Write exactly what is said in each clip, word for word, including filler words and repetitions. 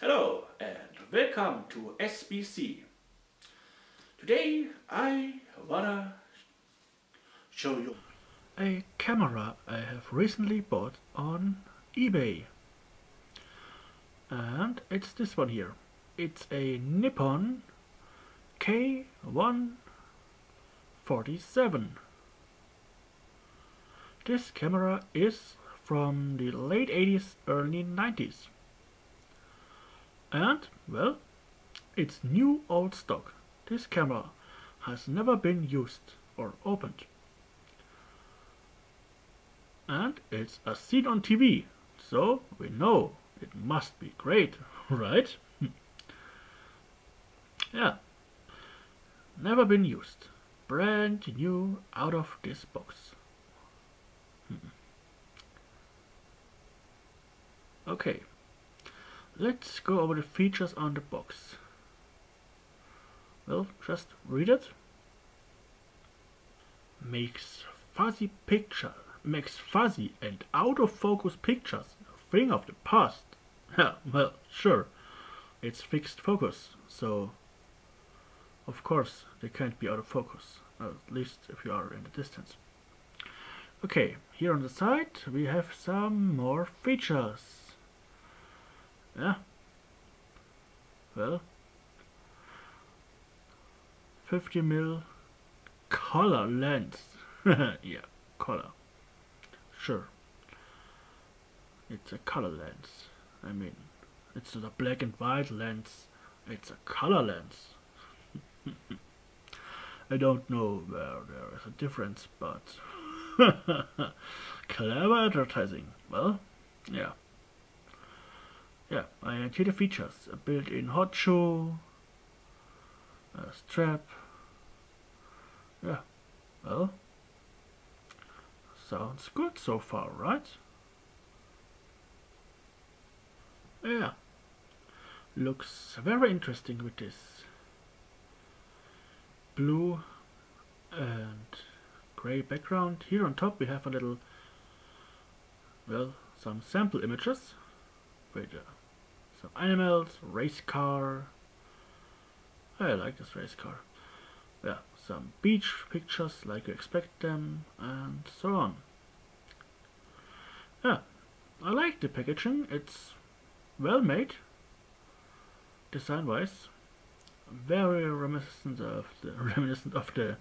Hello and welcome to S B C. Today I wanna show you a camera I have recently bought on eBay. And it's this one here. It's a Nippon K one forty-seven. This camera is from the late eighties, early nineties. And, well, it's new old stock. This camera has never been used or opened. And it's as seen on T V, so we know it must be great, right? Yeah, never been used. Brand new out of this box. Okay. Let's go over the features on the box. Well, just read it. Makes fuzzy picture, makes fuzzy and out of focus pictures a thing of the past. Well, sure, it's fixed focus, so of course they can't be out of focus, at least if you are in the distance. Okay, here on the side we have some more features. Yeah, well, fifty millimeter color lens, yeah, color, sure, it's a color lens, I mean, it's not a black and white lens, it's a color lens. I don't know where there is a difference, but clever advertising, well, yeah. Yeah, and here the features, a built-in hot shoe, a strap, yeah, well, sounds good so far, right? Yeah, looks very interesting with this blue and grey background. Here on top we have a little, well, some sample images. With uh, some animals, race car. I like this race car. Yeah, some beach pictures like you expect them, and so on. Yeah, I like the packaging. It's well made, design-wise. Very reminiscent of the reminiscent of the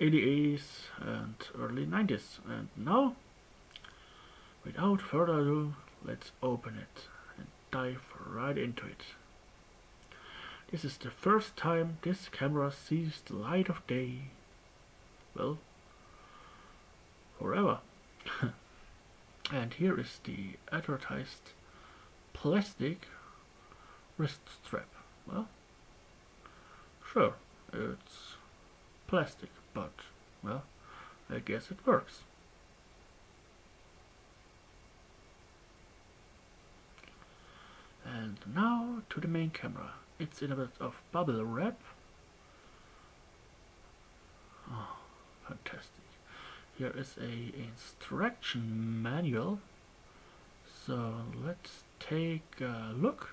eighties and early nineties. And now, without further ado. Let's open it and dive right into it. This is the first time this camera sees the light of day. Well, forever. And here is the advertised plastic wrist strap. Well, sure, it's plastic, but, well, I guess it works. And now to the main camera. It's in a bit of bubble wrap. Oh, fantastic. Here is a instruction manual. So let's take a look.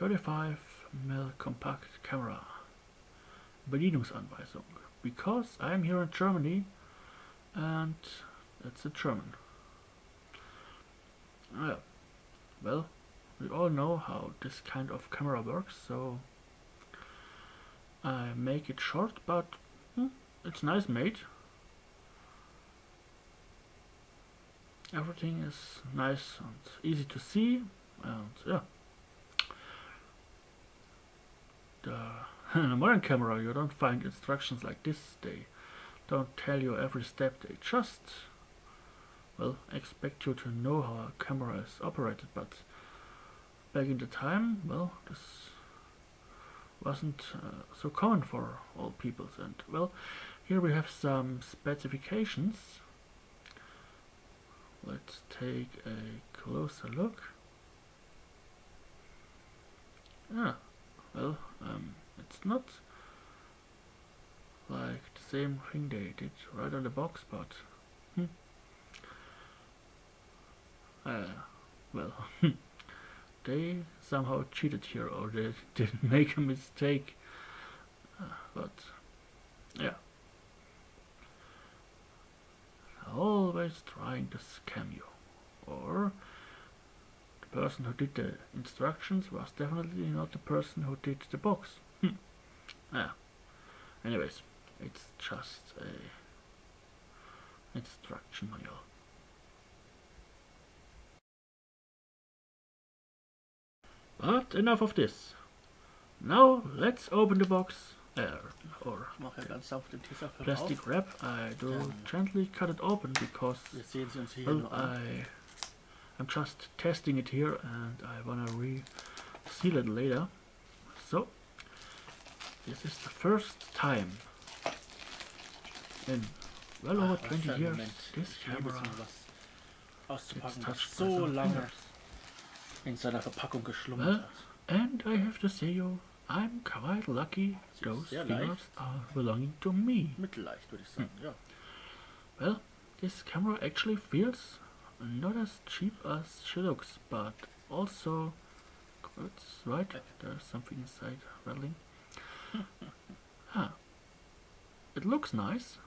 thirty-five millimeter compact camera. Bedienungsanweisung. Because I'm here in Germany and it's a German. Ah, yeah. Well, we all know how this kind of camera works, so I make it short, but hmm, it's nice made. Everything is nice and easy to see, and yeah. The, in a modern camera you don't find instructions like this. They don't tell you every step, they just... well, expect you to know how a camera is operated, but back in the time, well, this wasn't uh, so common for all peoples. And well, here we have some specifications. Let's take a closer look. Yeah, well, um, it's not like the same thing they did right on the box, but hmm. uh, well, they somehow cheated here, or they did make a mistake, uh, but yeah, always trying to scam you, or the person who did the instructions was definitely not the person who did the box. Hmm. Yeah. Anyways, it's just a instruction manual. But enough of this. Now let's open the box. Uh, or plastic wrap. I do yeah. gently cut it open because well, I, I'm just testing it here and I wanna reseal it later. So this is the first time in well over ah, twenty years Moment. This camera gets touched so lange in seiner Verpackung geschlummert hat. And I have to say you, I'm quite lucky those figures are belonging to me. Mittelleicht, würde ich sagen, hmm. ja. Well, this camera actually feels not as cheap as she looks, but also... That's right, there's something inside rattling. Huh. It looks nice.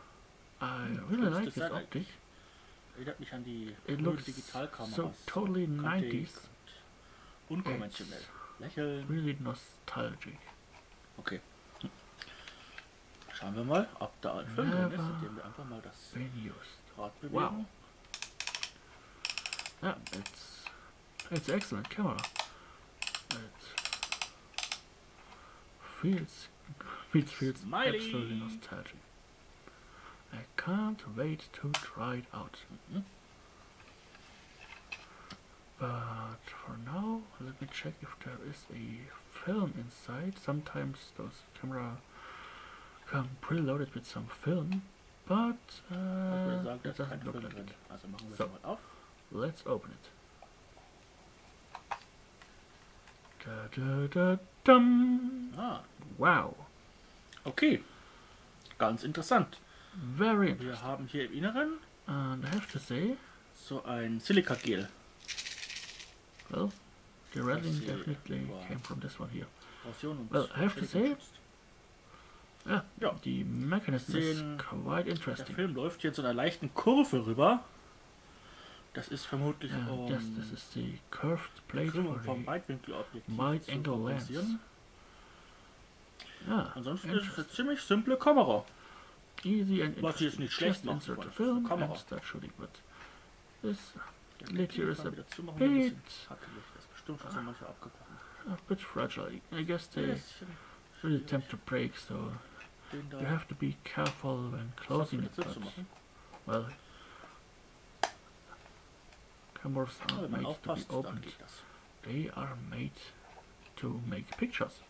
I really like its optics. It looks so totally nineties. Unkonventionell. Lächeln. Really nostalgic. Okay. Schauen wir mal, ob da ein Film drin ist, indem wir einfach mal das Rad bewegen. Wow. Yeah, it's it's excellent camera. It feels it feels Smiley. Absolutely nostalgic. I can't wait to try it out. Mm-hmm. But for now, let me check if there is a film inside. Sometimes those camera come preloaded with some film, but uh, that doesn't look like it. So, let's open it. Da, da, da, dum. Ah. Wow. Okay. Ganz interessant. Very interesting. Wir haben hier im Inneren and I have to say, so ein Silikagel. Well, the rattling definitely wow. came from this one here. Well, I have to say, yeah, ja, the mechanism is quite interesting. Der Film läuft hier in so einer leichten Kurve rüber. Das ist vermutlich yeah, um yes, this is the curved plate vom Weitwinkelobjektiv wide angle lens. Yeah, ansonsten ist es eine ziemlich simple Kamera. Easy and was jetzt nicht schlecht macht, insert the film and start shooting, but this lid here is a bit, uh, a bit fragile. I guess they really attempt to break, so you have to be careful when closing it, but well, cameras aren't made to be opened, they are made to make pictures.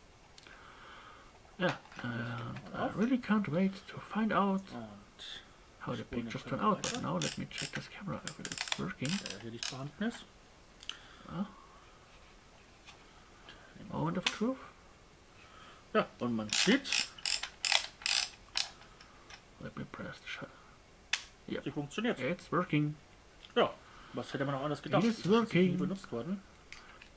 Yeah, and I really can't wait to find out how the pictures turn out. But now let me check this camera if it's working. Ah. Moment of truth. Ja, und man sieht. Let me press the shutter. Ja, sie funktioniert. It's working. Ja, was hätte man noch anders gedacht? It's working. Benutzt worden.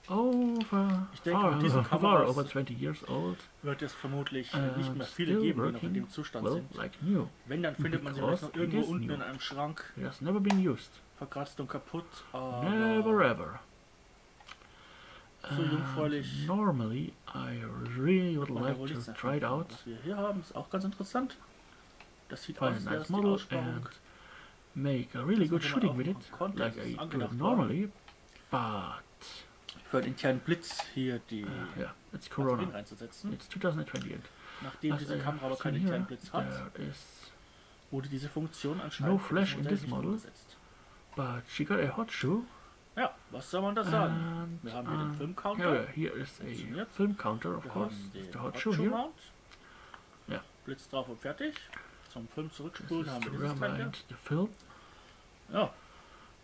Over, ich denke, far, diese Kamera over twenty years old wird es vermutlich nicht mehr viele geben, die noch in dem Zustand well, sind. Like new. Wenn, dann findet Because man sie noch irgendwo unten new. In einem Schrank. It has never been used. Verkratzt und kaputt. Never ever. So jungfräulich. Normally, I really would like to try it out. Was wir hier haben, ist auch ganz interessant. Das sieht Find aus, nice model and make a really das good shooting with it, like I do normally, but für einen internen Blitz hier die uh, yeah. It's Corona. Reinzusetzen. It's twenty twenty-eight. Nachdem As diese Kamera aber keinen internen Blitz hat, wurde diese Funktion anscheinend no flash in this model, but she got a hot shoe. Ja, was soll man da sagen? And, wir haben hier um, den Filmcounter. Yeah, here is a Filmcounter, of wir course. The hot, hot shoe here. Mount. Yeah. Blitz drauf und fertig. Zum Film zurückspulen haben wir dieses Teil hier. The film. Ja.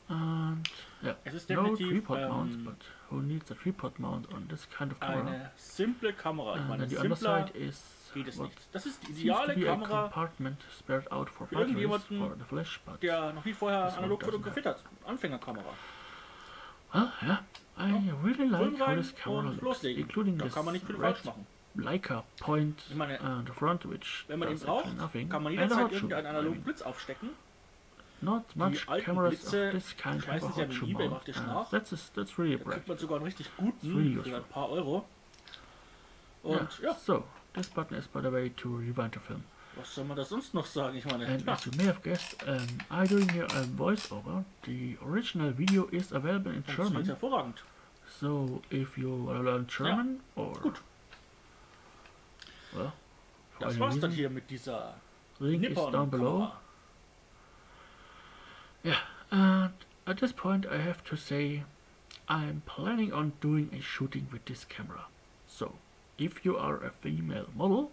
And yeah, es ist no tripod ähm, mount, but who needs a tripod mount on this kind of camera? Eine simple Kamera. Ich meine, simpler geht es nicht. Das ist die ideale Kamera für irgendjemanden, for the flash, der noch nie vorher analog fotografiert hat. Anfängerkamera. Ah, ja. I really like how this camera looks, including this red Leica point and front, which wenn man ihn braucht, nothing. Kann man jederzeit irgendeinen analogen Blitz aufstecken. Not much cameras of this kind have a hot shoe mount. That's that's really practical. Da kriegt man sogar einen richtig guten für ein paar Euro. Und ja, so, this button is by the way to rewind the film. Was soll man das sonst noch sagen? Ich meine, and as you may have guessed, um, I doing here a voiceover. The original video is available in German. Hervorragend. So if you wanna learn German ja. Or gut. Well, das war's reason. Dann hier mit dieser Link Nippon is down below. Yeah, and at this point I have to say I'm planning on doing a shooting with this camera. So if you are a female model,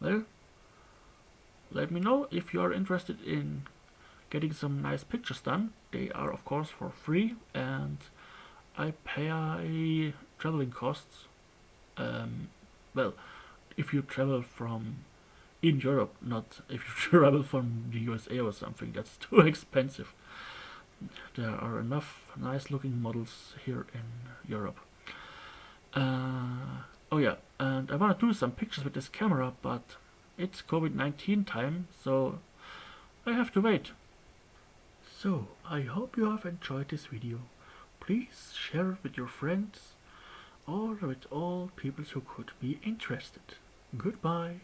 well, let me know if you are interested in getting some nice pictures done. They are of course for free and I pay traveling costs. Um, well, if you travel from in Europe, not if you travel from the U S A or something, that's too expensive. There are enough nice looking models here in Europe. Uh, oh yeah, and I want to do some pictures with this camera, but it's COVID nineteen time, so I have to wait. So, I hope you have enjoyed this video. Please share it with your friends or with all people who could be interested. Goodbye.